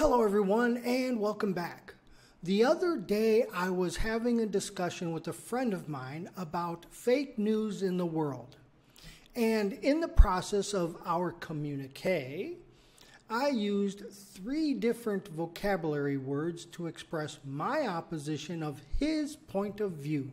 Hello everyone and welcome back. The other day I was having a discussion with a friend of mine about fake news in the world. And in the process of our communique, I used three different vocabulary words to express my opposition of his point of view.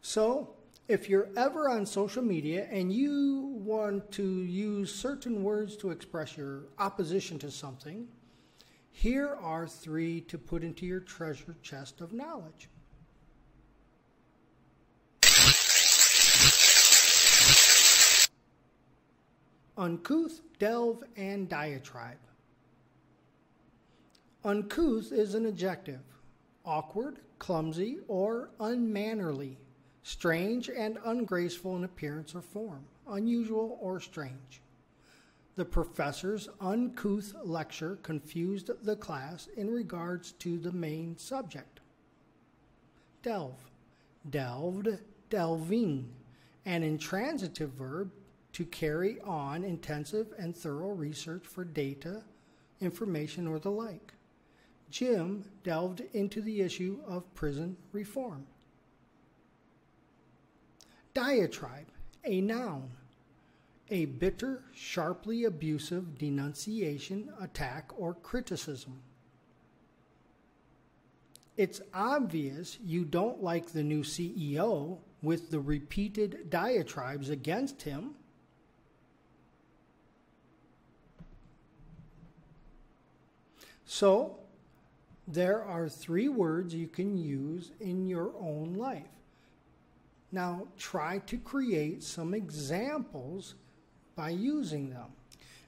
So, if you're ever on social media and you want to use certain words to express your opposition to something, here are three to put into your treasure chest of knowledge. Uncouth, Delve, and Diatribe. Uncouth is an adjective, awkward, clumsy, or unmannerly. Strange and ungraceful in appearance or form, unusual or strange. The professor's uncouth lecture confused the class in regards to the main subject. Delve, delved, delving, an intransitive verb to carry on intensive and thorough research for data, information, or the like. Jim delved into the issue of prison reform. Diatribe, a noun, a bitter, sharply abusive denunciation, attack, or criticism. It's obvious you don't like the new CEO with the repeated diatribes against him. So, there are three words you can use in your own life. Now, try to create some examples by using them.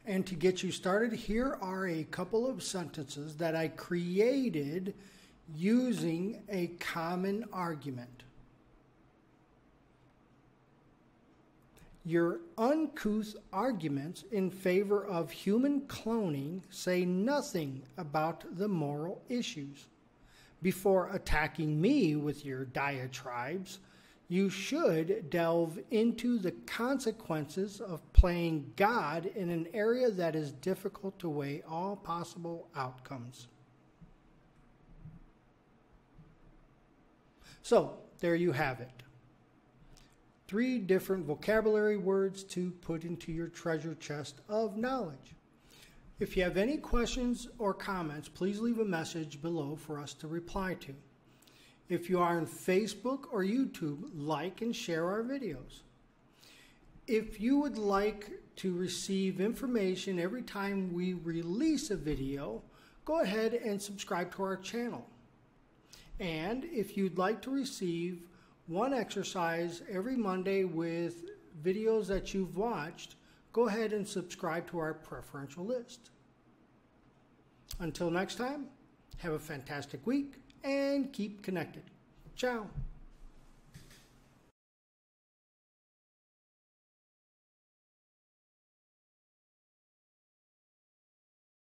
And to get you started, here are a couple of sentences that I created using a common argument. Your uncouth arguments in favor of human cloning say nothing about the moral issues. Before attacking me with your diatribes, you should delve into the consequences of playing God in an area that is difficult to weigh all possible outcomes. So, there you have it. Three different vocabulary words to put into your treasure chest of knowledge. If you have any questions or comments, please leave a message below for us to reply to. If you are on Facebook or YouTube, like and share our videos. If you would like to receive information every time we release a video, go ahead and subscribe to our channel. And if you'd like to receive one exercise every Monday with videos that you've watched, go ahead and subscribe to our preferential list. Until next time, have a fantastic week. And keep connected. Ciao.